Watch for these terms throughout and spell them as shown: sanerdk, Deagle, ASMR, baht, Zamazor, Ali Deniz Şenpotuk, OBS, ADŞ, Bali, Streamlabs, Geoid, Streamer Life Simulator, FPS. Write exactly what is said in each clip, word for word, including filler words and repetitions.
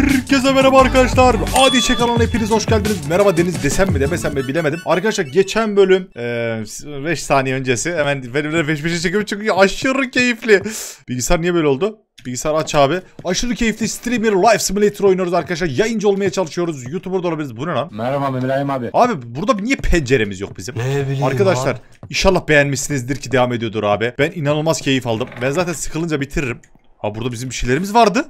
Herkese merhaba arkadaşlar. A D C kanalına hepiniz hoş geldiniz. Merhaba Deniz desem mi demesem mi bilemedim. Arkadaşlar geçen bölüm beş ee, saniye öncesi hemen beş beşe çekiyorum çünkü aşırı keyifli. Bilgisayar niye böyle oldu? Bilgisayar aç abi. Aşırı keyifli Streamer Life Simulator oynuyoruz arkadaşlar. Yayıncı olmaya çalışıyoruz. YouTuber da olabiliriz. Bu ne lan? Merhaba Mülayim abi. Abi burada niye penceremiz yok bizim? Arkadaşlar abi, İnşallah beğenmişsinizdir ki devam ediyordur abi. Ben inanılmaz keyif aldım. Ben zaten sıkılınca bitiririm. Ha burada bizim bir şeylerimiz vardı.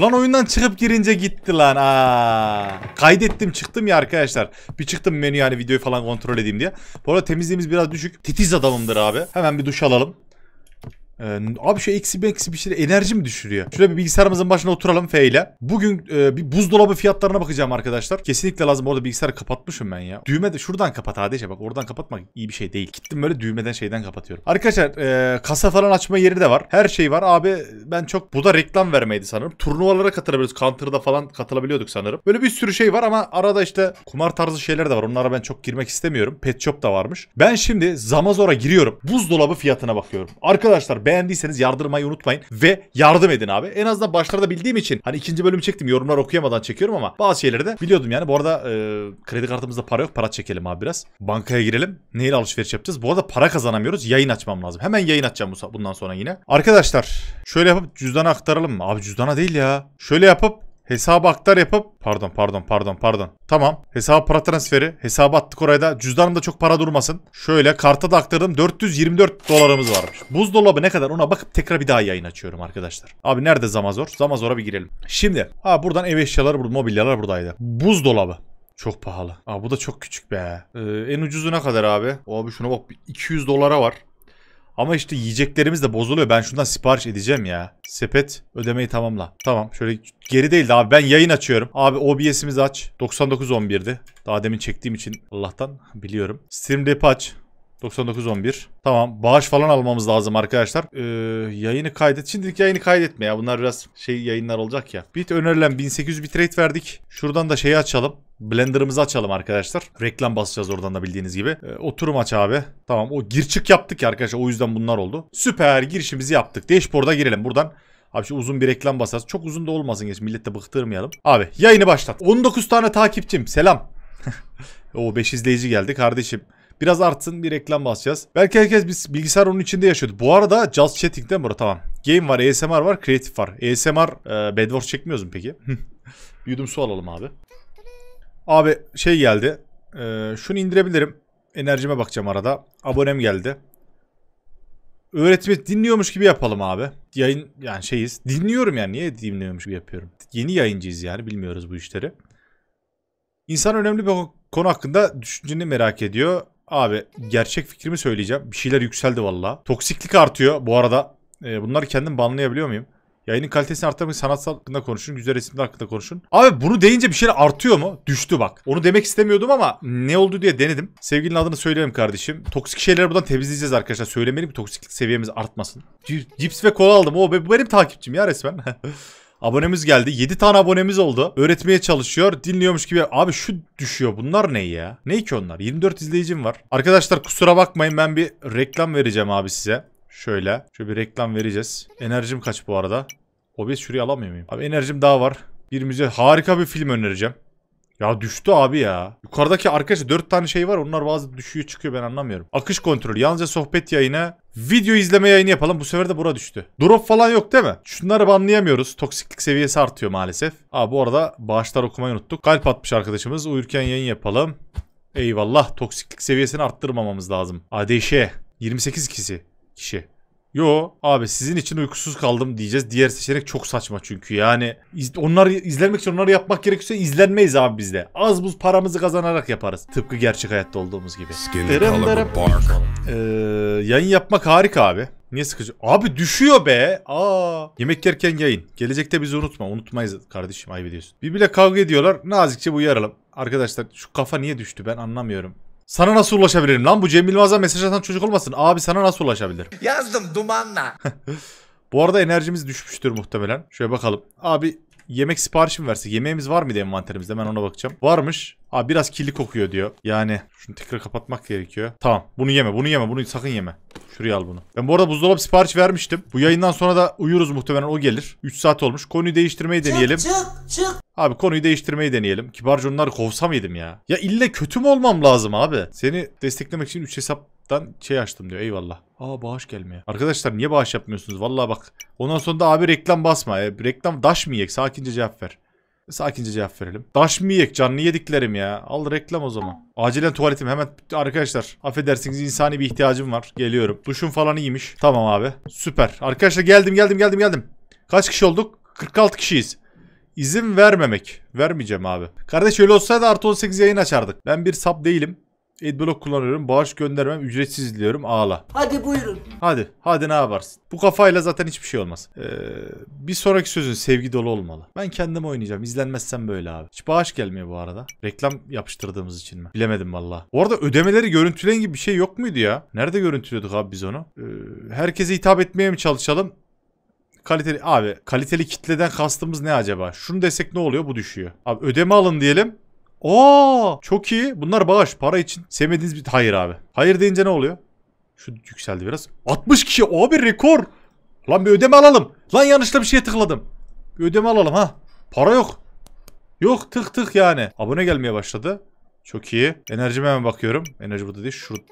Lan oyundan çıkıp girince gitti lan. Aa, kaydettim çıktım ya arkadaşlar. Bir çıktım menü yani videoyu falan kontrol edeyim diye. Bu arada temizliğimiz biraz düşük. Titiz adamımdır abi. Hemen bir duş alalım. Ee, abi şu eksi bir eksi bir şey enerjim düşürüyor. Şöyle bir bilgisayarımızın başına oturalım F ile. Bugün e, bir buzdolabı fiyatlarına bakacağım arkadaşlar. Kesinlikle lazım. Orada bilgisayarı kapatmışım ben ya. Düğme de şuradan kapat A D C. Bak oradan kapatmak iyi bir şey değil. Gittim böyle düğmeden şeyden kapatıyorum. Arkadaşlar e, kasa falan açma yeri de var. Her şey var abi. Ben çok bu da reklam vermeydi sanırım. Turnuvalara katılabiliyoruz. Counter'da falan katılabiliyorduk sanırım. Böyle bir sürü şey var ama arada işte kumar tarzı şeyler de var. Onlara ben çok girmek istemiyorum. Pet shop da varmış. Ben şimdi Zamazor'a giriyorum. Buzdolabı fiyatına bakıyorum. Arkadaşlar beğendiyseniz yardırmayı unutmayın ve yardım edin abi. En azından başlarda bildiğim için hani ikinci bölümü çektim, yorumlar okuyamadan çekiyorum ama bazı şeyleri de biliyordum yani. Bu arada e, kredi kartımızda para yok, para çekelim abi biraz. Bankaya girelim. Neyle alışveriş yapacağız? Bu arada para kazanamıyoruz. Yayın açmam lazım. Hemen yayın açacağım bundan sonra yine. Arkadaşlar şöyle yapıp cüzdana aktaralım mı? Abi cüzdana değil ya. Şöyle yapıp hesaba aktar yapıp pardon pardon pardon pardon. Tamam. Hesaba para transferi. Hesaba attık oraya da. Cüzdanımda çok para durmasın. Şöyle karta da aktardım. dört yüz yirmi dört dolarımız varmış. Buzdolabı ne kadar ona bakıp tekrar bir daha yayın açıyorum arkadaşlar. Abi nerede Zamazor? Zamazor'a bir girelim. Şimdi. Ha buradan ev eşyaları, mobilyalar buradaydı. Buzdolabı. Çok pahalı. Aa bu da çok küçük be. Ee, en ucuzu ne kadar abi? Abi şuna bak. iki yüz dolara var. Ama işte yiyeceklerimiz de bozuluyor. Ben şundan sipariş edeceğim ya. Sepet ödemeyi tamamla. Tamam şöyle geri değil de abi ben yayın açıyorum. Abi O B S'imizi aç. doksan dokuz on bir'di. Daha demin çektiğim için Allah'tan biliyorum. Stream Deck'i aç. doksan dokuz on bir. Tamam bağış falan almamız lazım arkadaşlar. Ee, yayını kaydet. Şimdilik yayını kaydetme ya. Bunlar biraz şey yayınlar olacak ya. Bit önerilen bin sekiz yüz bitrate verdik. Şuradan da şeyi açalım. Blender'ımızı açalım arkadaşlar. Reklam basacağız oradan da bildiğiniz gibi. Ee, oturum aç abi. Tamam o gir çık yaptık ya arkadaşlar. O yüzden bunlar oldu. Süper girişimizi yaptık. Dashboard'a girelim buradan. Abi şu uzun bir reklam basacağız. Çok uzun da olmasın geç. Millette bıktırmayalım. Abi yayını başlat. on dokuz tane takipçim. Selam. O beş izleyici geldi kardeşim. Biraz artsın bir reklam basacağız. Belki herkes biz bilgisayar onun içinde yaşıyordu. Bu arada Just Chatting'den burada tamam. Game var, A S M R var, Creative var. A S M R e, Bedwars çekmiyoruz mu peki? Bir yudum su alalım abi. Abi şey geldi. E, şunu indirebilirim. Enerjime bakacağım arada. Abonem geldi. Öğretimi dinliyormuş gibi yapalım abi. Yayın yani şeyiz. Dinliyorum yani. Niye dinliyormuş gibi yapıyorum? Yeni yayıncıyız yani. Bilmiyoruz bu işleri. İnsan önemli bir konu hakkında düşünceni merak ediyor. Abi gerçek fikrimi söyleyeceğim. Bir şeyler yükseldi valla. Toksiklik artıyor bu arada. E, bunları kendim banlayabiliyor muyum? Yayının kalitesini arttırmak için sanatsal hakkında konuşun. Güzel resimler hakkında konuşun. Abi bunu deyince bir şeyler artıyor mu? Düştü bak. Onu demek istemiyordum ama ne oldu diye denedim. Sevgilinin adını söyleyelim kardeşim. Toksik şeyleri buradan temizleyeceğiz arkadaşlar. Söylemeyelim ki toksiklik seviyemiz artmasın. Cips ve kola aldım. O benim takipçim ya resmen. Abonemiz geldi. yedi tane abonemiz oldu. Öğretmeye çalışıyor. Dinliyormuş gibi. Abi şu düşüyor. Bunlar ne ya? Ne ki onlar? yirmi dört izleyicim var. Arkadaşlar kusura bakmayın. Ben bir reklam vereceğim abi size. Şöyle. Şöyle bir reklam vereceğiz. Enerjim kaç bu arada? O B S şuraya alamıyor muyum? Abi enerjim daha var. Bir müze. Harika bir film önereceğim. Ya düştü abi ya. Yukarıdaki arkadaşlar dört tane şey var. Onlar bazı düşüyor çıkıyor ben anlamıyorum. Akış kontrolü. Yalnızca sohbet yayına. Video izleme yayını yapalım. Bu sefer de bura düştü. Drop falan yok değil mi? Şunları banlayamıyoruz. Toksiklik seviyesi artıyor maalesef. Aa bu arada bağışlar okumayı unuttuk. Kalp atmış arkadaşımız. Uyurken yayın yapalım. Eyvallah. Toksiklik seviyesini arttırmamamız lazım. A D Ş. yirmi sekiz kişi. Yo abi sizin için uykusuz kaldım diyeceğiz. Diğer seçenek çok saçma çünkü yani. Iz, onları izlenmek için onları yapmak gerekiyorsa izlenmeyiz abi bizde. Az buz paramızı kazanarak yaparız. Tıpkı gerçek hayatta olduğumuz gibi. Dırım dırım. Ee, yayın yapmak harika abi. Niye sıkıcı? Abi düşüyor be. Aa. Yemek yerken yayın. Gelecekte bizi unutma. Unutmayız kardeşim ayıp ediyorsun. Birbirle kavga ediyorlar. Nazikçe bu uyaralım. Arkadaşlar şu kafa niye düştü ben anlamıyorum. Sana nasıl ulaşabilirim lan bu Cem Yılmaz'a mesaj atan çocuk olmasın. Abi sana nasıl ulaşabilirim? Yazdım dumanla. Bu arada enerjimiz düşmüştür muhtemelen. Şöyle bakalım. Abi yemek siparişi mi versek? Yemeğimiz var mıydı envanterimizde? Hemen ona bakacağım. Varmış. Aa, biraz kirli kokuyor diyor. Yani şunu tekrar kapatmak gerekiyor. Tamam. Bunu yeme. Bunu yeme. Bunu sakın yeme. Şuraya al bunu. Ben bu arada buzdolabı sipariş vermiştim. Bu yayından sonra da uyuruz muhtemelen, o gelir. üç saat olmuş. Konuyu değiştirmeyi deneyelim. Çık çık çık. Abi konuyu değiştirmeyi deneyelim. Kibarca onları kovsam yedim ya. Ya ille kötü mü olmam lazım abi? Seni desteklemek için üç hesaptan şey açtım diyor. Eyvallah. Aa, bağış gelmiyor. Arkadaşlar niye bağış yapmıyorsunuz? Vallahi bak. Ondan sonra da abi reklam basma. E, reklam daş mı yiyek? Sakince cevap ver. Sakince cevap verelim. Daş mı yiyek? Canlı yediklerim ya. Al reklam o zaman. Acilen tuvaletim hemen. Arkadaşlar affedersiniz, insani bir ihtiyacım var. Geliyorum. Duşum falan iyiymiş. Tamam abi. Süper. Arkadaşlar geldim geldim geldim geldim. Kaç kişi olduk? kırk altı kişiyiz. İzin vermemek. Vermeyeceğim abi. Kardeş öyle olsaydı artı on sekiz yayın açardık. Ben bir sub değilim. Adblock kullanıyorum. Bağış göndermem. Ücretsiz diyorum. Ağla. Hadi buyurun. Hadi. Hadi ne yaparsın? Bu kafayla zaten hiçbir şey olmaz. Ee, bir sonraki sözün sevgi dolu olmalı. Ben kendim oynayacağım. İzlenmezsem böyle abi. Hiç bağış gelmiyor bu arada. Reklam yapıştırdığımız için mi? Bilemedim valla. Bu arada ödemeleri görüntüleyen gibi bir şey yok muydu ya? Nerede görüntülüyorduk abi biz onu? Ee, herkese hitap etmeye mi çalışalım? Kaliteli abi. Kaliteli kitleden kastımız ne acaba? Şunu desek ne oluyor? Bu düşüyor. Abi ödeme alın diyelim. Ooo çok iyi. Bunlar bağış, para için. Sevmediğiniz bir... Hayır abi. Hayır deyince ne oluyor? Şu yükseldi biraz. altmış kişi. Abi rekor. Lan bir ödeme alalım. Lan yanlışla bir şeye tıkladım. Bir ödeme alalım ha. Para yok. Yok, tık tık yani. Abone gelmeye başladı. Çok iyi. Enerjime hemen bakıyorum. Enerji burada değil. Şurada.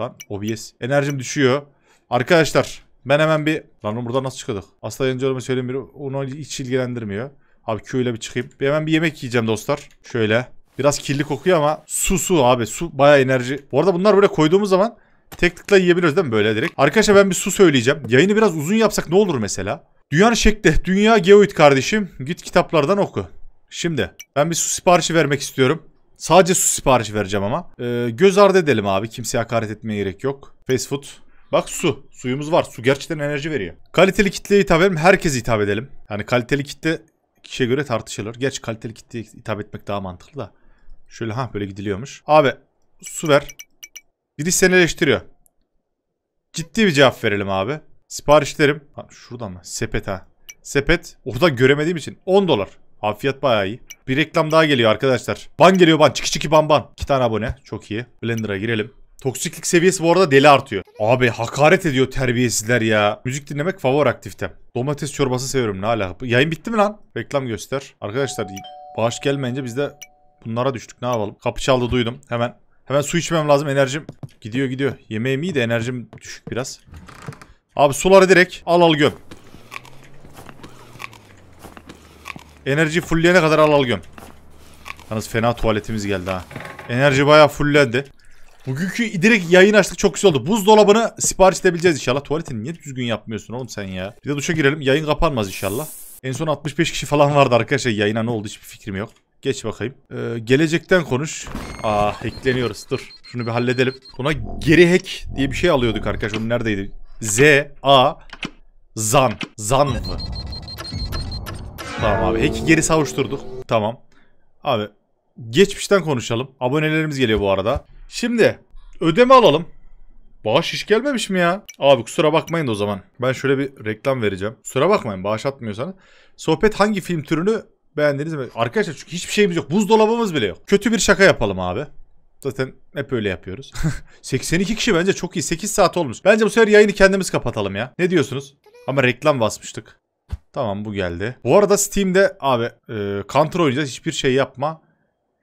Lan obvious. Enerjim düşüyor. Arkadaşlar ben hemen bir... Lan buradan nasıl çıkıyorduk? Asla yayıncı olma söyleyeyim biri. Onu hiç ilgilendirmiyor. Abi köyle bir çıkayım. Bir hemen bir yemek yiyeceğim dostlar. Şöyle. Biraz kirli kokuyor ama su su abi. Su bayağı enerji. Bu arada bunlar böyle koyduğumuz zaman tek tıkla yiyebiliyoruz değil mi? Böyle direkt. Arkadaşlar ben bir su söyleyeceğim. Yayını biraz uzun yapsak ne olur mesela? Dünyanın şekli. Dünya Geoid kardeşim. Git kitaplardan oku. Şimdi ben bir su siparişi vermek istiyorum. Sadece su siparişi vereceğim ama. Ee, göz ardı edelim abi. Kimseye hakaret etmeye gerek yok. Fast food. Bak su. Suyumuz var. Su gerçekten enerji veriyor. Kaliteli kitleye hitap edelim. Herkese hitap edelim. Yani kaliteli kitle kişiye göre tartışılır. Gerçi kaliteli kitleye hitap etmek daha mantıklı da. Şöyle ha böyle gidiliyormuş. Abi su ver. Biri seni eleştiriyor. Ciddi bir cevap verelim abi. Siparişlerim. Ha, şuradan mı? Sepet ha. Sepet. Orada göremediğim için. on dolar. Abi fiyat bayağı iyi. Bir reklam daha geliyor arkadaşlar. Ban geliyor ban. Çiki çiki ban ban. iki tane abone. Çok iyi. Blender'a girelim. Toksiklik seviyesi bu arada deli artıyor. Abi hakaret ediyor terbiyesizler ya. Müzik dinlemek favori aktivitem. Domates çorbası seviyorum. Ne alaka? Yayın bitti mi lan? Reklam göster. Arkadaşlar bağış gelmeyince biz de... Bunlara düştük, ne yapalım? Kapı çaldı, duydum. Hemen hemen su içmem lazım, enerjim gidiyor gidiyor. Yemeğim iyi de enerjim düşük biraz. Abi suları direkt al al göm. Enerji fullleyene kadar al al göm. Yalnız fena tuvaletimiz geldi ha. Enerji bayağı fulllendi. Bugünkü direkt yayın açtık, çok güzel oldu. Buzdolabını sipariş edebileceğiz inşallah. Tuvaletini niye düzgün yapmıyorsun oğlum sen ya? Bir de duşa girelim, yayın kapanmaz inşallah. En son altmış beş kişi falan vardı arkadaşlar. Yayına ne oldu hiçbir fikrim yok. Geç bakayım. Ee, gelecekten konuş. Aa, hackleniyoruz. Dur. Şunu bir halledelim. Buna geri hack diye bir şey alıyorduk arkadaşlar. Onun neredeydi? Z A Zan. Zan mı? Tamam abi. Hack'i geri savuşturduk. Tamam. Abi geçmişten konuşalım. Abonelerimiz geliyor bu arada. Şimdi ödeme alalım. Bağış hiç gelmemiş mi ya? Abi kusura bakmayın da o zaman. Ben şöyle bir reklam vereceğim. Kusura bakmayın. Bağış atmıyorsanız. Sohbet hangi film türünü beğendiniz mi? Arkadaşlar çünkü hiçbir şeyimiz yok. Buzdolabımız bile yok. Kötü bir şaka yapalım abi. Zaten hep öyle yapıyoruz. seksen iki kişi bence çok iyi. sekiz saat olmuş. Bence bu sefer yayını kendimiz kapatalım ya. Ne diyorsunuz? Ama reklam basmıştık. Tamam bu geldi. Bu arada Steam'de abi e, Counter oynayacağız. Hiçbir şey yapma.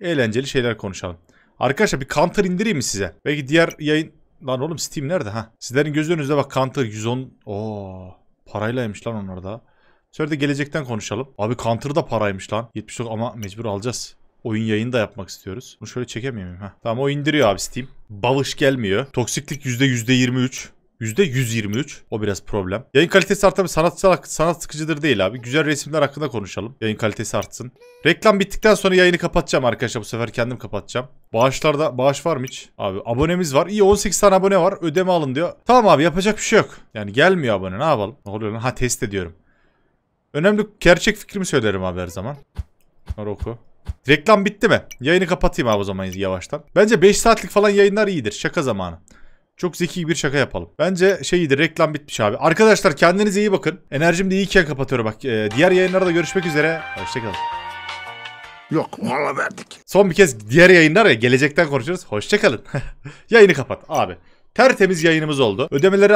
Eğlenceli şeyler konuşalım. Arkadaşlar bir Counter indireyim mi size? Belki diğer yayın... Lan oğlum Steam nerede ha? Sizlerin göz önünüzde bak Counter yüz on... Oo, paraylaymış lan onlar da. Sonra da gelecekten konuşalım. Abi Counter'da paraymış lan. yetmiş dokuz ama mecbur alacağız. Oyun yayını da yapmak istiyoruz. Bunu şöyle çekemiyor muyum? Heh. Tamam o indiriyor abi Steam. Bağış gelmiyor. Toksiklik yüzde yüz yirmi üç. yüzde yüz yirmi üç. O biraz problem. Yayın kalitesi artar mı? Sanatsal, sanat sıkıcıdır değil abi. Güzel resimler hakkında konuşalım. Yayın kalitesi artsın. Reklam bittikten sonra yayını kapatacağım arkadaşlar. Bu sefer kendim kapatacağım. Bağışlarda bağış var mı hiç? Abi abonemiz var. İyi on sekiz tane abone var. Ödeme alın diyor. Tamam abi yapacak bir şey yok. Yani gelmiyor abone. Ne yapalım? Ne oluyor lan? Ha test ediyorum. Önemli gerçek fikrimi söylerim abi her zaman. Bunları oku. Reklam bitti mi? Yayını kapatayım abi o zaman yavaştan. Bence beş saatlik falan yayınlar iyidir. Şaka zamanı. çok zeki bir şaka yapalım. Bence şeydi, reklam bitmiş abi. Arkadaşlar kendinize iyi bakın. Enerjim de iyiken kapatıyorum bak. Ee, diğer yayınlarda görüşmek üzere. Hoşçakalın. Yok mola verdik. Son bir kez diğer yayınlar ya, gelecekten konuşuruz. Hoşçakalın. Yayını kapat abi. Tertemiz yayınımız oldu. Ödemelere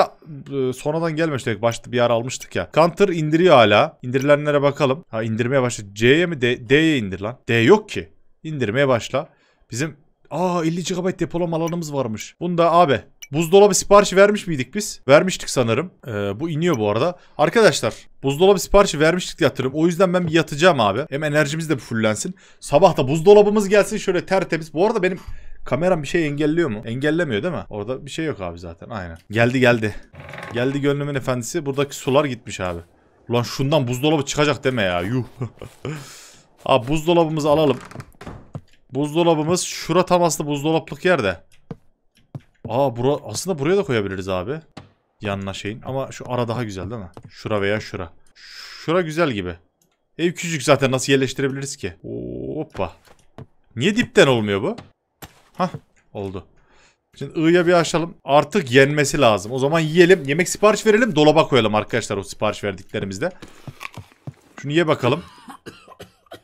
e, sonradan gelmiştik. Başta bir ara almıştık ya. Counter indiriyor hala. İndirilenlere bakalım. Ha indirmeye başla. C'ye mi? D, D'ye indir lan. D yok ki. İndirmeye başla. Bizim aa elli gigabayt depolama alanımız varmış. Bunda abi buzdolabı siparişi vermiş miydik biz? Vermiştik sanırım. Ee, bu iniyor bu arada. Arkadaşlar buzdolabı siparişi vermiştik diye hatırlıyorum. O yüzden ben bir yatacağım abi. Hem enerjimiz de bir fullensin. Sabah da buzdolabımız gelsin şöyle tertemiz. Bu arada benim kameram bir şey engelliyor mu? Engellemiyor değil mi? Orada bir şey yok abi zaten. Aynen. Geldi geldi. Geldi gönlümün efendisi. Buradaki sular gitmiş abi. Ulan şundan buzdolabı çıkacak deme ya. Yuh. Abi buzdolabımızı alalım. Buzdolabımız şura tam aslında buzdolaplık yerde. Aa bura, aslında buraya da koyabiliriz abi. Yanına şeyin. Ama şu ara daha güzel değil mi? Şura veya şura. Şura güzel gibi. Ev küçük zaten, nasıl yerleştirebiliriz ki? Hoppa. Niye dipten olmuyor bu? Hah oldu. Şimdi I'ya bir açalım. Artık yenmesi lazım. O zaman yiyelim. Yemek sipariş verelim. Dolaba koyalım arkadaşlar o sipariş verdiklerimizde. Şunu ye bakalım.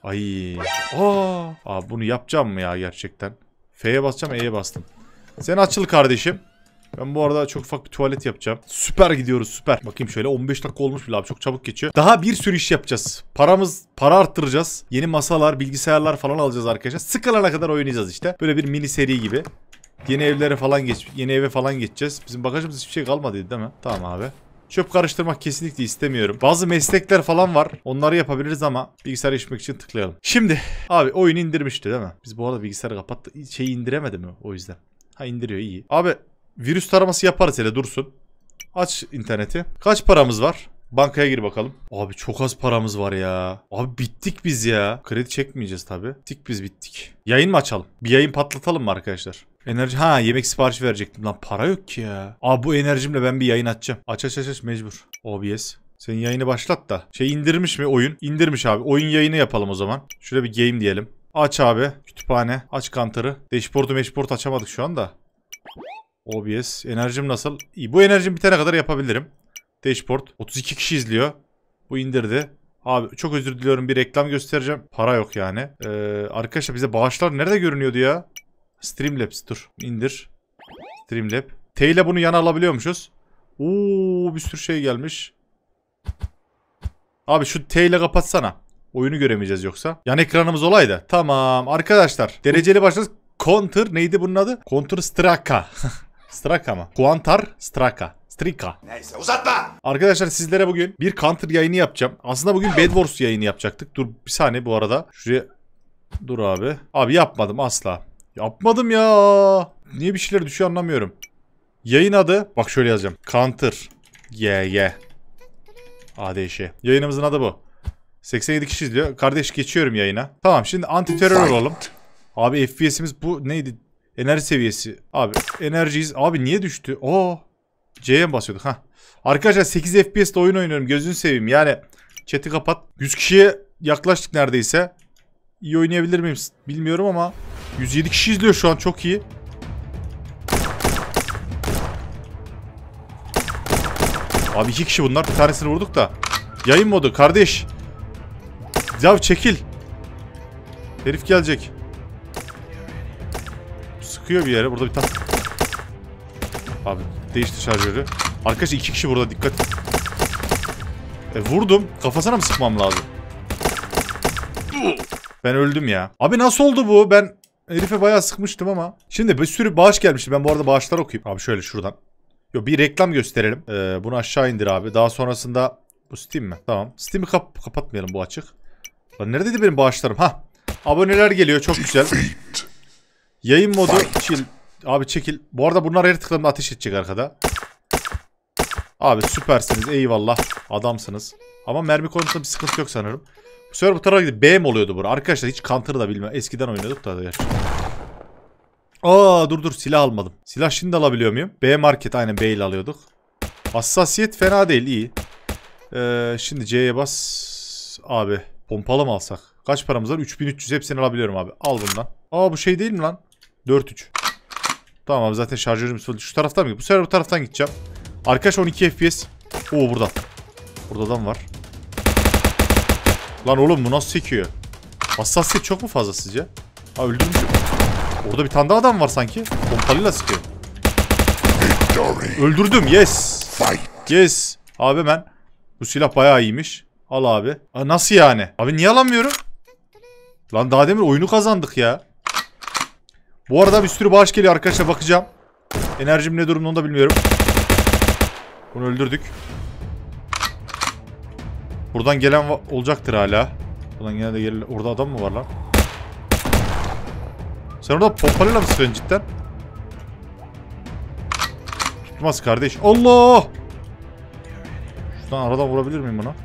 Ay. Aa. Aa bunu yapacağım mı ya gerçekten? F'ye basacağım, E'ye bastım. Sen açıl kardeşim. Ben bu arada çok ufak bir tuvalet yapacağım. Süper gidiyoruz, süper. Bakayım şöyle on beş dakika olmuş bile abi, çok çabuk geçiyor. Daha bir sürü iş yapacağız. Paramız, para arttıracağız. Yeni masalar, bilgisayarlar falan alacağız arkadaşlar. Sıkılana kadar oynayacağız işte. Böyle bir mini seri gibi. Yeni evlere falan geç, yeni eve falan geçeceğiz. Bizim bagajımız hiçbir şey kalmadıydı değil mi? Tamam abi. Çöp karıştırmak kesinlikle istemiyorum. Bazı meslekler falan var. Onları yapabiliriz ama bilgisayar açmak için tıklayalım. Şimdi abi oyunu indirmişti değil mi? Biz bu arada bilgisayarı kapattık. Şeyi indiremedi mi o yüzden? Ha indiriyor, iyi. Abi virüs taraması yaparız hele, dursun. Aç interneti. Kaç paramız var? Bankaya gir bakalım. Abi çok az paramız var ya. Abi bittik biz ya. Kredi çekmeyeceğiz tabi. Bittik biz, bittik. Yayın mı açalım? Bir yayın patlatalım mı arkadaşlar? Enerji, ha yemek siparişi verecektim. Lan para yok ki ya. Abi bu enerjimle ben bir yayın açacağım. Aç aç aç, aç. Mecbur. O B S. Senin yayını başlat da. Şey indirmiş mi oyun? İndirmiş abi. Oyun yayını yapalım o zaman. Şöyle bir game diyelim. Aç abi. Kütüphane. Aç kantarı. Dashboard'u meşport açamadık şu anda. O B S. Enerjim nasıl? İyi. Bu enerjim bitene kadar yapabilirim. Dashboard. otuz iki kişi izliyor. Bu indirdi. Abi çok özür diliyorum. Bir reklam göstereceğim. Para yok yani. Ee, arkadaşlar bize bağışlar nerede görünüyordu ya? Streamlabs. Dur. İndir. Streamlab. T ile bunu yana alabiliyormuşuz. Oo, bir sürü şey gelmiş. Abi şu T ile kapatsana. Oyunu göremeyeceğiz yoksa. Yan ekranımız olaydı. Tamam arkadaşlar. Dereceli başlarız. Counter neydi bunun adı? Counter Strike. Strike mı? Counter Strike. Strika. Neyse uzatma. Arkadaşlar sizlere bugün bir Counter yayını yapacağım. Aslında bugün Bed Wars yayını yapacaktık. Dur bir saniye bu arada. Şuraya. Dur abi. Abi yapmadım asla. Yapmadım ya. Niye bir şeyler düşüyor anlamıyorum. Yayın adı. Bak şöyle yazacağım. Counter. Ye ye. A D Ş. Yayınımızın adı bu. seksen yedi kişi izliyor. Kardeş geçiyorum yayına. Tamam şimdi anti terör olalım. Abi F P S'imiz bu neydi? Enerji seviyesi. Abi enerjiyiz. Abi niye düştü? Oo. C'ye mi basıyorduk? Ha. Arkadaşlar sekiz F P S'de oyun oynuyorum. Gözünü seveyim. Yani chat'i kapat. yüz kişiye yaklaştık neredeyse. İyi oynayabilir miyim bilmiyorum ama yüz yedi kişi izliyor şu an. Çok iyi. Abi iki kişi bunlar. Bir tanesini vurduk da. Yayın modu kardeş. Ya çekil. Herif gelecek. Sıkıyor bir yere. Burada bir tane. Abi değişti şarjörü. Arkadaşlar iki kişi burada, dikkat. E, vurdum. Kafasına mı sıkmam lazım? Ben öldüm ya. Abi nasıl oldu bu? Ben herife bayağı sıkmıştım ama. Şimdi bir sürü bağış gelmişti. Ben bu arada bağışları okuyayım. Abi şöyle şuradan. Yo, bir reklam gösterelim. Ee, bunu aşağı indir abi. Daha sonrasında bu Steam mi? Tamam. Steam'i kap kapatmayalım, bu açık. Lan neredeydi benim bağışlarım? Ha. Aboneler geliyor. Çok güzel. Yayın modu chill. Abi çekil. Bu arada bunlar her tıklamda ateş edecek arkada. Abi süpersiniz. Eyvallah. Adamsınız. Ama mermi konusunda bir sıkıntı yok sanırım. Bu sefer bu tarafa gidip B mi oluyordu bu? Arkadaşlar hiç Counter'ı da bilmiyorum. Eskiden oynuyorduk da gerçekten. Aa dur dur. Silah almadım. Silah şimdi alabiliyor muyum? B market. Aynen B ile alıyorduk. Hassasiyet fena değil. İyi. Ee, şimdi C'ye bas. Abi. Pompalı mı alsak? Kaç paramız var? üç bin üç yüz. Hepsini alabiliyorum abi. Al bundan. Aa bu şey değil mi lan? dört üç. Tamam abi, zaten şarjörümüz full. Şu taraftan mı? Bu sefer bu taraftan gideceğim. Arkadaş on iki F P S. Oo burada. Burada adam var. Lan oğlum bu nasıl sekiyor? Hassasiyet çok mu fazla sizce? Ha öldürmüş. Orada bir tane daha adam var sanki. Pompalıyla sıkıyor. Öldürdüm. Yes. Yes. Abi hemen. Bu silah bayağı iyiymiş. Al abi. Aa, nasıl yani? Abi niye alamıyorum? Lan daha demin oyunu kazandık ya. Bu arada bir sürü bağış geliyor arkadaşlar, bakacağım. Enerjim ne durumda onu da bilmiyorum. Bunu öldürdük. Buradan gelen olacaktır hala. Buradan gelen de gelen... Orada adam mı var lan? Sen orada pompalıyla mı sıkıyorsun cidden? Tutmaz kardeş. Allah! Şuradan aradan vurabilir miyim buna?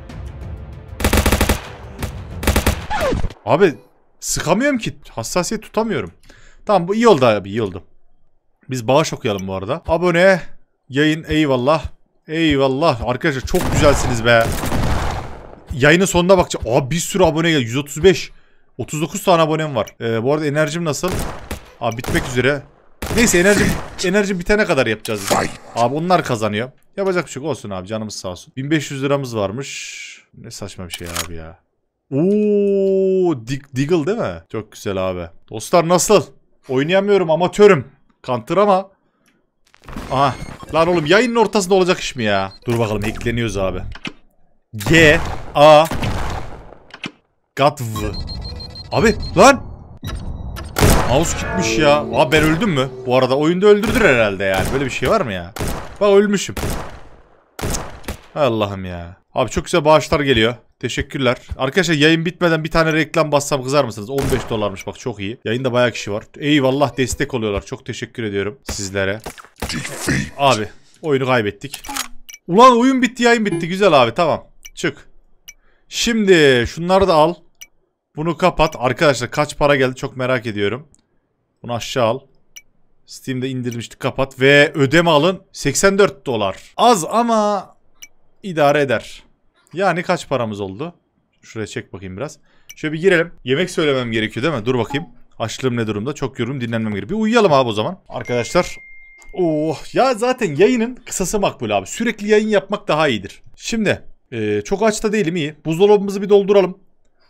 Abi sıkamıyorum ki. Hassasiyet tutamıyorum. Tamam bu iyi oldu abi, iyi oldu. Biz bağış okuyalım bu arada. Abone, yayın, eyvallah. Eyvallah. Arkadaşlar çok güzelsiniz be. Yayının sonuna bakacağım. Abi bir sürü abone geldi. yüz otuz beş. otuz dokuz tane abonem var. Ee, bu arada enerjim nasıl? Abi bitmek üzere. Neyse enerji enerji bitene kadar yapacağız biz. Abi onlar kazanıyor. Yapacak bir şey yok, olsun abi, canımız sağ olsun. bin beş yüz liramız varmış. Ne saçma bir şey abi ya. Ooo, dig Diggle değil mi? Çok güzel abi. Dostlar nasıl? Oynayamıyorum, amatörüm. Counter ama. Aha. Lan oğlum yayının ortasında olacak iş mi ya? Dur bakalım, ekleniyoruz abi. G A Gatv. Abi lan. Mouse gitmiş ya. Abi ben öldüm mü? Bu arada oyunda öldürdür herhalde yani. Böyle bir şey var mı ya? Bak ölmüşüm. Allah'ım ya. Abi çok güzel bağışlar geliyor. Teşekkürler. Arkadaşlar yayın bitmeden bir tane reklam bassam kızar mısınız? on beş dolarmış bak, çok iyi. Yayında bayağı kişi var. Eyvallah, destek oluyorlar. Çok teşekkür ediyorum sizlere. Abi oyunu kaybettik. Ulan oyun bitti, yayın bitti. Güzel abi, tamam. Çık. Şimdi şunları da al. Bunu kapat. Arkadaşlar kaç para geldi çok merak ediyorum. Bunu aşağı al. Steam'de indirmiştik, kapat. Ve ödeme alın. seksen dört dolar. Az ama idare eder. Yani kaç paramız oldu? Şuraya çek bakayım biraz. Şöyle bir girelim. Yemek söylemem gerekiyor değil mi? Dur bakayım. Açlığım ne durumda? Çok yorgunum, dinlenmem gerekiyor. Bir uyuyalım abi o zaman. Arkadaşlar. Oh ya, zaten yayının kısası makbul abi. Sürekli yayın yapmak daha iyidir. Şimdi e, çok aç da değilim, iyi. Buzdolabımızı bir dolduralım.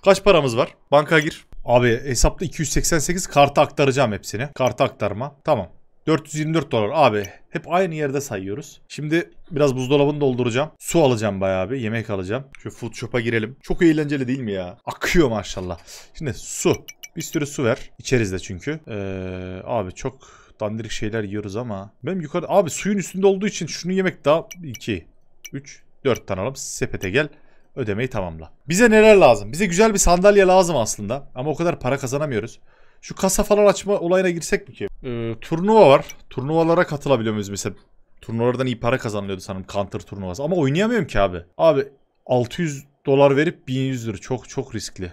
Kaç paramız var? Banka gir. Abi hesapta iki yüz seksen sekiz, karta aktaracağım hepsini. Karta aktarma. Tamam. dört yüz yirmi dört dolar abi. Hep aynı yerde sayıyoruz. Şimdi biraz buzdolabını dolduracağım. Su alacağım bayağı bir. Yemek alacağım. Şu food shop'a girelim. Çok eğlenceli değil mi ya? Akıyor maşallah. Şimdi su. Bir sürü su ver. İçeriz de çünkü. Ee, abi çok dandirik şeyler yiyoruz ama. Benim yukarı... Abi suyun üstünde olduğu için şunu yemek daha... iki, üç, dört tane alalım. Sepete gel. Ödemeyi tamamla. Bize neler lazım? Bize güzel bir sandalye lazım aslında. Ama o kadar para kazanamıyoruz. Şu kasa falan açma olayına girsek mi ki? Ee, turnuva var. Turnuvalara katılabiliyor muyuz mesela? Turnuvalardan iyi para kazanılıyordu sanırım. Counter turnuvası. Ama oynayamıyorum ki abi. Abi altı yüz dolar verip bin yüz lira. Çok çok riskli.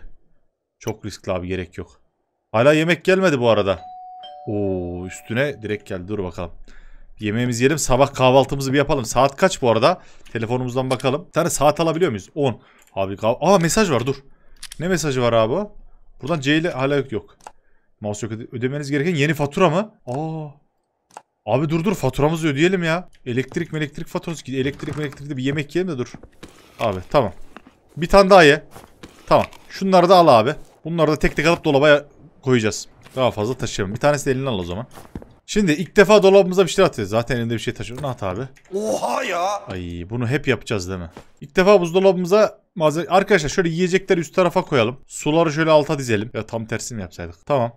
Çok riskli abi, gerek yok. Hala yemek gelmedi bu arada. Oo, üstüne direkt geldi. Dur bakalım. Yemeğimizi yiyelim. Sabah kahvaltımızı bir yapalım. Saat kaç bu arada? Telefonumuzdan bakalım. Bir tane saat alabiliyor muyuz? on. Abi kahv... Aa mesaj var, dur. Ne mesajı var abi o? Buradan C ile hala yok. Mouse yok. Ödemeniz gereken yeni fatura mı? Aa. Abi dur dur, faturamızı ödeyelim ya. Elektrik elektrik faturası. Elektrik elektrikte bir yemek yiyelim de dur. Abi tamam. Bir tane daha ye. Tamam. Şunları da al abi. Bunları da tek tek alıp dolaba koyacağız. Daha fazla taşıyalım. Bir tanesi de elini al o zaman. Şimdi ilk defa dolabımıza bir şey atıyoruz. Zaten elinde bir şey taşıyoruz. Ne at abi? Oha ya. Ay bunu hep yapacağız değil mi? İlk defa buzdolabımıza malzeme... Arkadaşlar şöyle yiyecekleri üst tarafa koyalım. Suları şöyle alta dizelim. Ya tam tersini yapsaydık. Tamam.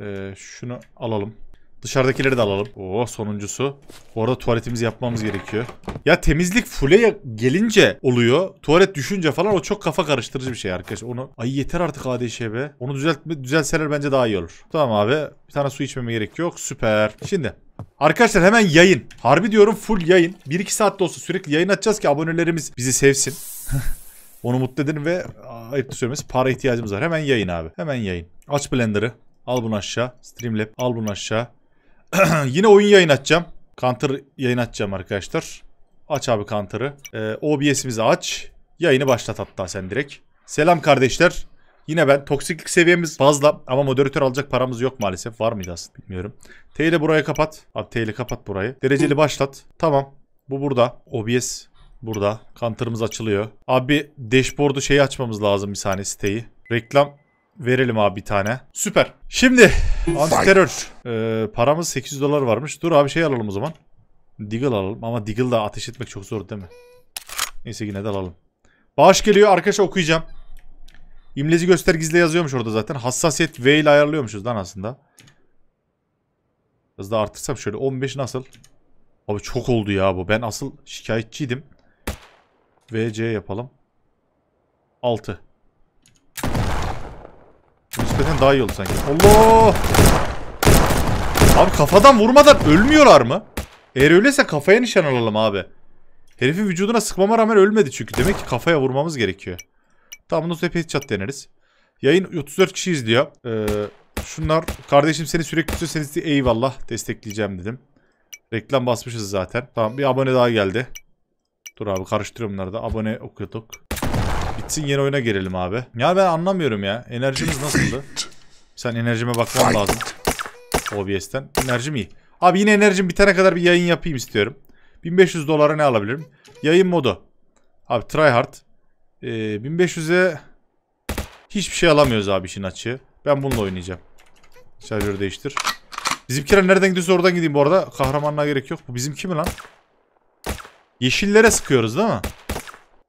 Ee, şunu alalım. Dışarıdakileri de alalım. Oo sonuncusu. Orada tuvaletimizi yapmamız gerekiyor. Ya temizlik full'e gelince oluyor. Tuvalet düşünce falan o çok kafa karıştırıcı bir şey arkadaşlar. Onu ay yeter artık A D Ş'ye. Onu düzeltme, düzelseler bence daha iyi olur. Tamam abi. Bir tane su içmeme gerek yok. Süper. Şimdi arkadaşlar hemen yayın. Harbi diyorum, full yayın. bir iki saatte olsa sürekli yayın atacağız ki abonelerimiz bizi sevsin. Onu mutlu edin ve ayıp söylemesi, para ihtiyacımız var. Hemen yayın abi. Hemen yayın. Aç Blender'ı. Al bunu aşağı. Streamlab. Al bunu aşağı. Yine oyun yayın açacağım. Counter yayın açacağım arkadaşlar. Aç abi Counter'ı. Ee, O B S'imizi aç. Yayını başlat hatta sen direkt. Selam kardeşler. Yine ben. Toksiklik seviyemiz fazla ama moderatör alacak paramız yok maalesef. Var mıydı aslında bilmiyorum. T'li buraya kapat. Abi T'li kapat burayı. Dereceli başlat. Tamam. Bu burada. O B S burada. Counter'ımız açılıyor. Abi dashboard'u şeyi açmamız lazım bir saniye, siteyi. Reklam verelim abi bir tane. Süper. Şimdi antiterör. Ee, paramız sekiz yüz dolar varmış. Dur abi şey alalım o zaman. Deagle alalım ama Deagle da ateş etmek çok zor değil mi? Neyse yine de alalım. Bağış geliyor arkadaşlar, okuyacağım. İmleci göster gizle yazıyormuş orada zaten. Hassasiyet V ile ayarlıyormuşuz lan aslında. Biraz da artırsam şöyle on beş nasıl? Abi çok oldu ya bu. Ben asıl şikayetçiydim. V C yapalım. altı. Nispeten daha iyi oldu sanki. Allah! Abi kafadan vurmadan ölmüyorlar mı? Eğer öyleyse kafaya nişan alalım abi. Herifin vücuduna sıkmama rağmen ölmedi çünkü. Demek ki kafaya vurmamız gerekiyor. Tamam, bundan sonra headshot deneriz. Yayın otuz dört kişi izliyor. Ee, şunlar kardeşim seni sürekli tutuyorsanız eyvallah destekleyeceğim dedim. Reklam basmışız zaten. Tamam, bir abone daha geldi. Dur abi karıştırıyorum bunları da. Abone okuyorduk. Bitsin yeni oyuna gelelim abi. Ya ben anlamıyorum ya. Enerjimiz nasıldı? Sen enerjime bakman lazım. O B S'ten. Enerjim iyi. Abi yine enerjim bitene kadar bir yayın yapayım istiyorum. bin beş yüz dolara ne alabilirim? Yayın modu. Abi try hard. Ee, bin beş yüz'e hiçbir şey alamıyoruz abi işin açığı. Ben bununla oynayacağım. Şarjörü değiştir. Bizimkiler nereden gidiyorsa oradan gideyim bu arada. Kahramanlığa gerek yok. Bu bizimki mi lan? Yeşillere sıkıyoruz değil mi?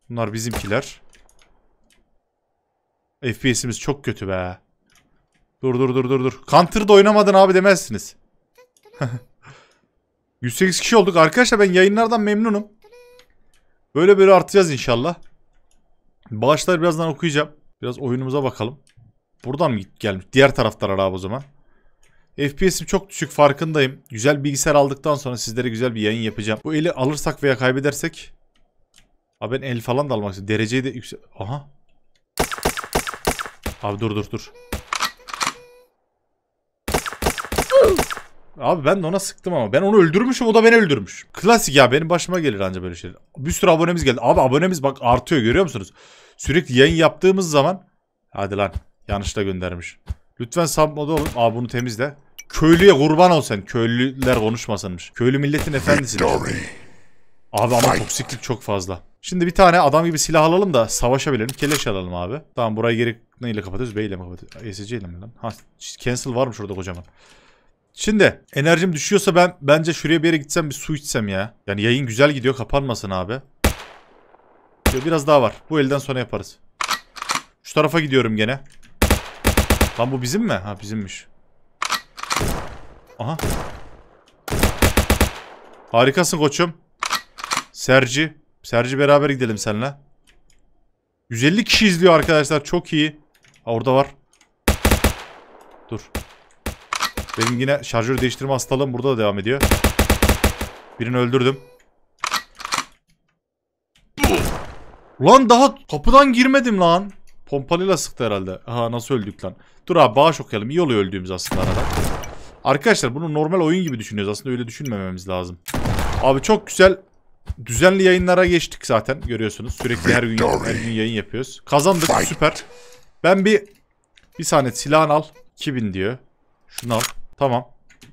Bunlar bizimkiler. F P S'imiz çok kötü be. Dur dur dur dur dur. Counter'da oynamadın abi demezsiniz. yüz sekiz kişi olduk. Arkadaşlar ben yayınlardan memnunum. Böyle böyle artacağız inşallah. Bağışları birazdan okuyacağım. Biraz oyunumuza bakalım. Buradan mı gelmiş? Diğer taraftan abi o zaman. F P S'im çok düşük farkındayım. Güzel bilgisayar aldıktan sonra sizlere güzel bir yayın yapacağım. Bu eli alırsak veya kaybedersek. Abi ben el falan da almak istiyorum. Dereceyi de yüksel... Aha. Abi dur dur dur. Abi ben de ona sıktım ama. Ben onu öldürmüşüm, o da beni öldürmüş. Klasik ya, benim başıma gelir anca böyle şeyler. Bir sürü abonemiz geldi. Abi abonemiz bak artıyor, görüyor musunuz? Sürekli yayın yaptığımız zaman. Hadi lan yanlışla göndermiş. Lütfen submoda olun. Abi bunu temizle. Köylüye kurban ol sen. Köylüler konuşmasınmış. Köylü milletin efendisi. Abi ama toksiklik çok fazla. Şimdi bir tane adam gibi silah alalım da savaşabilelim. Keleş alalım abi. Tamam, burayı geri neyle kapatıyoruz? B ile mi kapatıyoruz? E S C ile mi lan? Ha, cancel varmış orada kocaman. Şimdi enerjim düşüyorsa ben bence şuraya bir yere gitsem, bir su içsem ya. Yani yayın güzel gidiyor, kapanmasın abi. Biraz daha var. Bu elden sonra yaparız. Şu tarafa gidiyorum gene. Lan bu bizim mi? Ha bizimmiş. Aha. Harikasın koçum. Serci. Serci beraber gidelim seninle. yüz elli kişi izliyor arkadaşlar. Çok iyi. Ha, orada var. Dur. Benim yine şarjör değiştirme hastalığım burada da devam ediyor. Birini öldürdüm. Lan daha kapıdan girmedim lan. Pompalıyla sıktı herhalde. Aha nasıl öldük lan. Dur abi bağış okuyalım. İyi oluyor öldüğümüz aslında arada. Arkadaşlar bunu normal oyun gibi düşünüyoruz. Aslında öyle düşünmememiz lazım. Abi çok güzel. Düzenli yayınlara geçtik zaten. Görüyorsunuz. Sürekli her gün, her gün yayın yapıyoruz. Kazandık. Süper. Ben bir... Bir saniye silahını al. iki bin diyor. Şunu al. Tamam.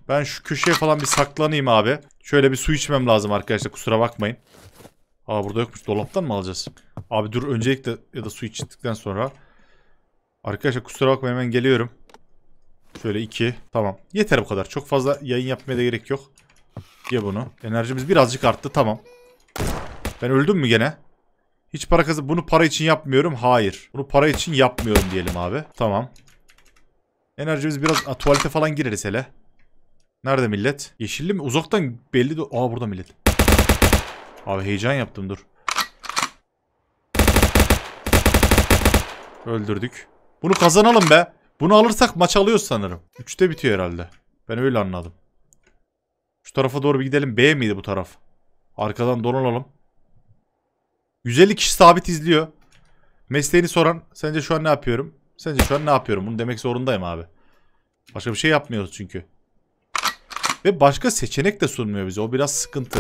Ben şu köşeye falan bir saklanayım abi. Şöyle bir su içmem lazım arkadaşlar. Kusura bakmayın. Aa burada yokmuş. Dolaptan mı alacağız? Abi dur öncelikle ya da su içtikten sonra. Arkadaşlar kusura bakmayın, hemen geliyorum. Şöyle iki. Tamam. Yeter bu kadar. Çok fazla yayın yapmaya da gerek yok. Ye bunu. Enerjimiz birazcık arttı. Tamam. Ben öldüm mü gene? Hiç para kazan... Bunu para için yapmıyorum. Hayır. Bunu para için yapmıyorum diyelim abi. Tamam. Enerjimiz biraz... A, tuvalete falan gireriz hele. Nerede millet? Yeşilli mi? Uzaktan belli de... Aa burada millet. Abi heyecan yaptım dur. Öldürdük. Bunu kazanalım be. Bunu alırsak maç alıyoruz sanırım. üçte bitiyor herhalde. Ben öyle anladım. Şu tarafa doğru bir gidelim. B miydi bu taraf? Arkadan dolanalım. yüz elli kişi sabit izliyor. Mesleğini soran. Sence şu an ne yapıyorum? Sence şu an ne yapıyorum? Bunu demek zorundayım abi. Başka bir şey yapmıyoruz çünkü. Ve başka seçenek de sunmuyor bize. O biraz sıkıntı.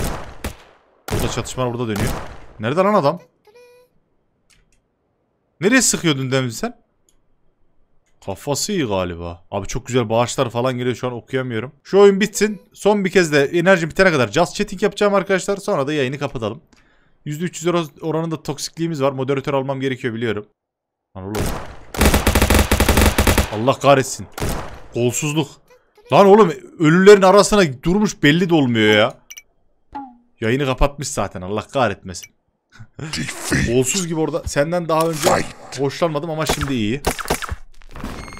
Burada çatışma, burada dönüyor. Nerede lan adam? Nereye sıkıyordun demin sen? Kafası iyi galiba. Abi çok güzel bağışlar falan geliyor, şu an okuyamıyorum. Şu oyun bitsin. Son bir kez de enerji bitene kadar just chatting yapacağım arkadaşlar. Sonra da yayını kapatalım. yüzde üç yüz oranında toksikliğimiz var. Moderatör almam gerekiyor biliyorum. Lan oğlum. Allah kahretsin. Golsuzluk. Lan oğlum ölülerin arasına durmuş, belli de olmuyor ya. Yayını kapatmış zaten, Allah kahretmesin. Golsuz gibi orada. Senden daha önce hoşlanmadım ama şimdi iyi.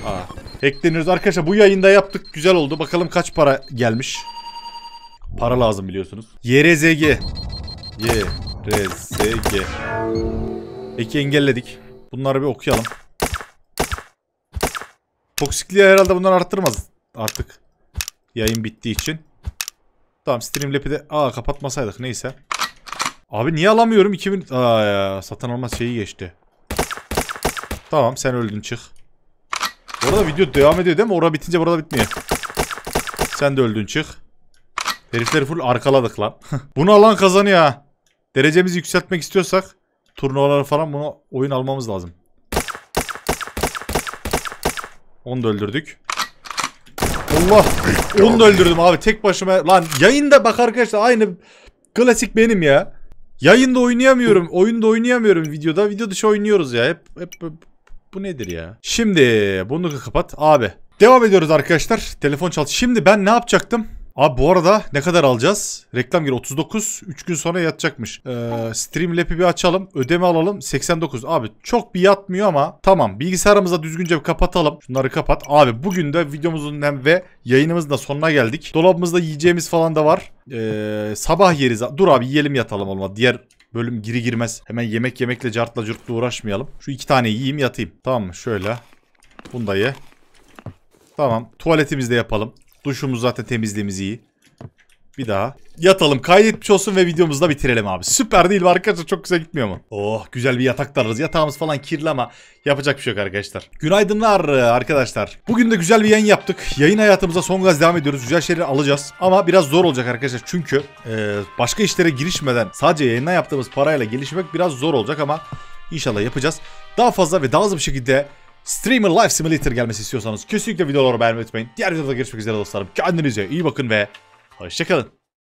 Aa, hackleniyoruz arkadaşlar. Bu yayında yaptık, güzel oldu. Bakalım kaç para gelmiş. Para lazım biliyorsunuz. Y R Z G. Y R Z G. Peki engelledik. Bunları bir okuyalım. Toksikliği herhalde bundan arttırmaz artık. Yayın bittiği için. Tamam, Streamlab'i de aa kapatmasaydık neyse. Abi niye alamıyorum iki bin? Aa ya, satın alma şeyi geçti. Tamam, sen öldün, çık. Orada video devam ediyor değil mi? Orada bitince burada bitmiyor. Sen de öldün, çık. Herifleri full arkaladık lan. Bunu alan kazanıyor ha. Derecemizi yükseltmek istiyorsak turnuvaları falan bunu oyun almamız lazım. Onu da öldürdük. Allah. Onu da öldürdüm abi tek başıma. Lan yayında bak arkadaşlar aynı klasik benim ya. Yayında oynayamıyorum. Oyunda oynayamıyorum videoda. Video dışı oynuyoruz ya. Hep hep, hep. Bu nedir ya? Şimdi bunu kapat abi. Devam ediyoruz arkadaşlar. Telefon çal. Şimdi ben ne yapacaktım? Abi bu arada ne kadar alacağız? Reklam geri otuz dokuz. üç gün sonra yatacakmış. Ee, Streamlab'i bir açalım. Ödeme alalım. seksen dokuz. Abi çok bir yatmıyor ama tamam. Bilgisayarımızı da düzgünce bir kapatalım. Şunları kapat. Abi bugün de videomuzun ve yayınımızın da sonuna geldik. Dolabımızda yiyeceğimiz falan da var. Ee, sabah yeriz. Dur abi yiyelim yatalım olmadı. Diğer bölüm giri girmez. Hemen yemek yemekle cartla curtla uğraşmayalım. Şu iki tane yiyeyim yatayım. Tamam mı? Şöyle. Bunu da ye. Tamam. Tuvaletimizi de yapalım. Duşumuz zaten, temizliğimiz iyi. Bir daha. Yatalım. Kaydetmiş olsun ve videomuzu da bitirelim abi. Süper değil mi arkadaşlar? Çok güzel gitmiyor mu? Oh, güzel bir yatak da alırız. Yatağımız falan kirli ama yapacak bir şey yok arkadaşlar. Günaydınlar arkadaşlar. Bugün de güzel bir yayın yaptık. Yayın hayatımıza son gaz devam ediyoruz. Güzel şeyleri alacağız. Ama biraz zor olacak arkadaşlar. Çünkü e, başka işlere girişmeden sadece yayından yaptığımız parayla gelişmek biraz zor olacak ama inşallah yapacağız. Daha fazla ve daha hızlı bir şekilde Streamer Life Simulator gelmesi istiyorsanız kesinlikle videoları beğenmeyi unutmayın. Diğer videoda görüşmek üzere dostlarım. Kendinize iyi bakın ve hoşçakalın.